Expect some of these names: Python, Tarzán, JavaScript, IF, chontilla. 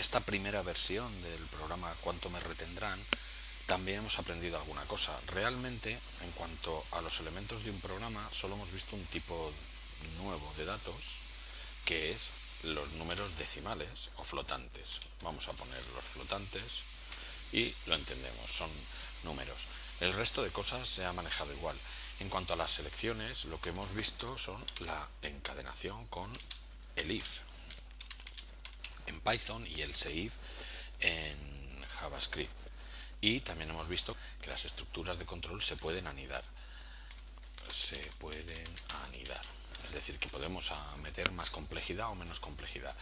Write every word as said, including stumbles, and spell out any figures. esta primera versión del programa cuánto me retendrán, también hemos aprendido alguna cosa. Realmente, en cuanto a los elementos de un programa, solo hemos visto un tipo nuevo de datos, que es los números decimales o flotantes. Vamos a poner los flotantes y lo entendemos, son números. El resto de cosas se ha manejado igual. En cuanto a las selecciones, lo que hemos visto son la encadenación con el if en Python y el seif en JavaScript. Y también hemos visto que las estructuras de control se pueden anidar. Se pueden anidar. Es decir, que podemos meter más complejidad o menos complejidad.